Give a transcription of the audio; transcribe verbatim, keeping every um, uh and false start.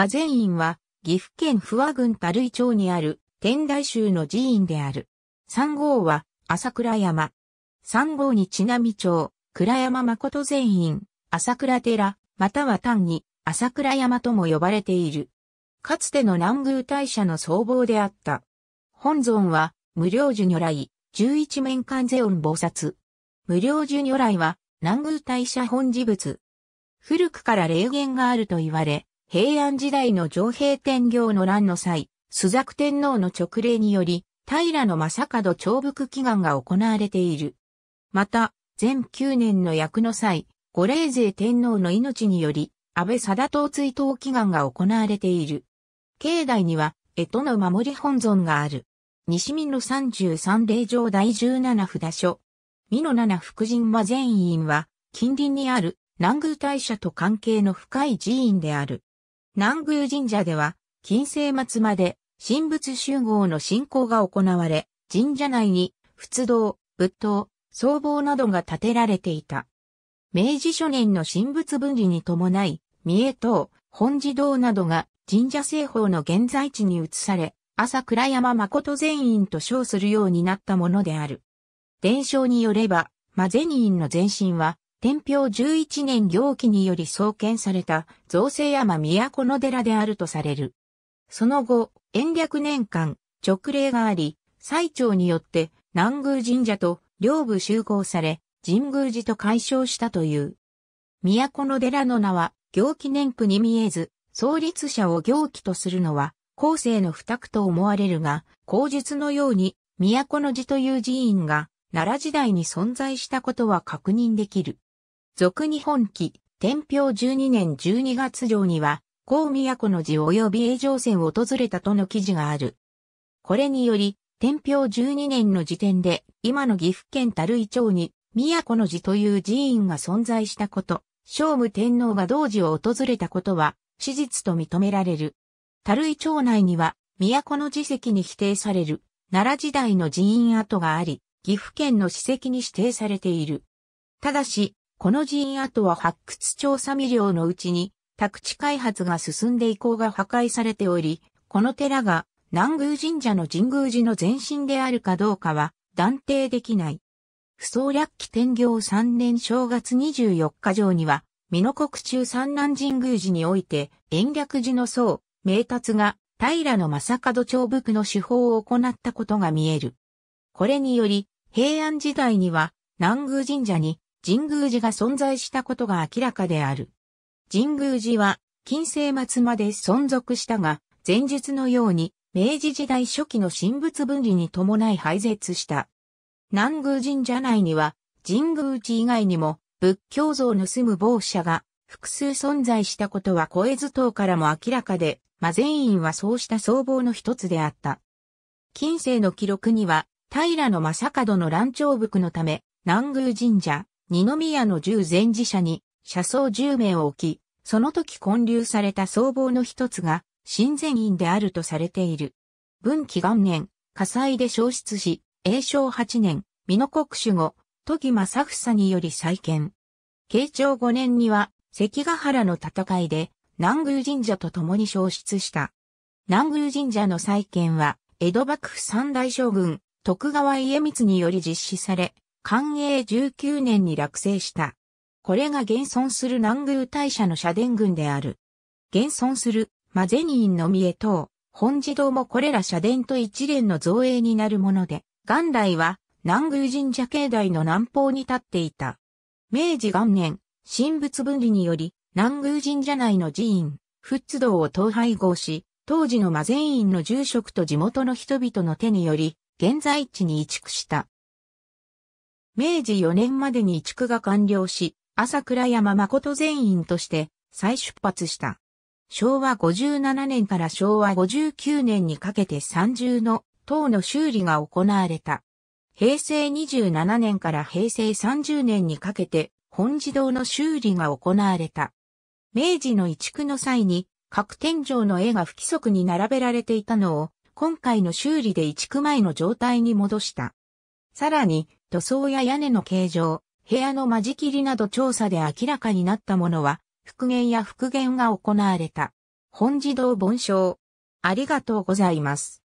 摩前院は、岐阜県不破郡垂井町にある、天台宗の寺院である。三号は、朝倉山。三号にちなみ町、倉山誠前院、朝倉寺、または単に、朝倉山とも呼ばれている。かつての南宮大社の総坊であった。本尊は、無量寿如来、十一面観世音菩薩。無量寿如来は、南宮大社本持仏。古くから霊言があると言われ、平安時代の常平天行の乱の際、朱雀天皇の勅令により、平将門調伏祈願が行われている。また、全きゅうねんの役の際、後冷泉天皇の命により、安倍貞統追悼祈願が行われている。境内には、干支の守り本尊がある。西美濃三十三霊場第十七札所。美濃七福神摩前院は、近隣にある南宮大社と関係の深い寺院である。南宮神社では、近世末まで神仏習合の信仰が行われ、神社内に仏堂、仏塔、僧坊などが建てられていた。明治初年の神仏分離に伴い、三重塔、本寺堂などが神社正法の現在地に移され、朝倉山誠前院と称するようになったものである。伝承によれば、摩前院の前身は、天平じゅういちねん行基により創建された、造成山都の寺であるとされる。その後、延暦年間、勅令があり、最澄によって、南宮神社と両部集合され、神宮寺と改称したという。都の寺の名は、行基年譜に見えず、創立者を行基とするのは、後世の不託と思われるが、後述のように、都の寺という寺院が、奈良時代に存在したことは確認できる。続日本紀、天平じゅうにねんじゅうにがつ条には、後都の寺及び永城遷を訪れたとの記事がある。これにより、天平じゅうにねんの時点で、今の岐阜県垂井町に、都の寺という寺院が存在したこと、聖武天皇が同時を訪れたことは、史実と認められる。垂井町内には、都の寺跡に否定される、奈良時代の寺院跡があり、岐阜県の史跡に指定されている。ただし、この寺院跡は発掘調査未了のうちに、宅地開発が進んで遺構が破壊されており、この寺が南宮神社の神宮寺の前身であるかどうかは断定できない。不創略期天行さんねん正月にじゅうよっか条には、美濃国中三南神宮寺において、延暦寺の僧、明達が平将門調伏の手法を行ったことが見える。これにより、平安時代には南宮神社に神宮寺が存在したことが明らかである。神宮寺は近世末まで存続したが、前述のように明治時代初期の神仏分離に伴い廃絶した。南宮神社内には神宮寺以外にも仏教像を盗む坊者が複数存在したことは小絵図等からも明らかで、摩前院はそうした僧坊の一つであった。近世の記録には、平将門の乱調伏のため、南宮神社、二宮の十全寺社に、社僧十名を置き、その時建立された僧坊の一つが、神前院であるとされている。文紀元年、火災で焼失し、永正八年、美濃国主後、都木正房により再建。慶長五年には、関ヶ原の戦いで、南宮神社と共に焼失した。南宮神社の再建は、江戸幕府三代将軍、徳川家光により実施され、寛永じゅうきゅうねんに落成した。これが現存する南宮大社の社殿群である。現存する摩前院の三重塔、本寺堂もこれら社殿と一連の造営になるもので、元来は南宮神社境内の南方に立っていた。明治元年、神仏分離により、南宮神社内の寺院、仏堂を統廃合し、当時の摩前院の住職と地元の人々の手により、現在地に移築した。明治よねんまでに移築が完了し、朝倉山誠前院として再出発した。昭和ごじゅうななねんから昭和ごじゅうきゅうねんにかけてさんじゅうの塔の修理が行われた。平成にじゅうななねんから平成さんじゅうねんにかけて本寺堂の修理が行われた。明治の移築の際に各天井の絵が不規則に並べられていたのを、今回の修理で移築前の状態に戻した。さらに、塗装や屋根の形状、部屋の間仕切りなど調査で明らかになったものは、復元や復元が行われた。本自動梵鐘。ありがとうございます。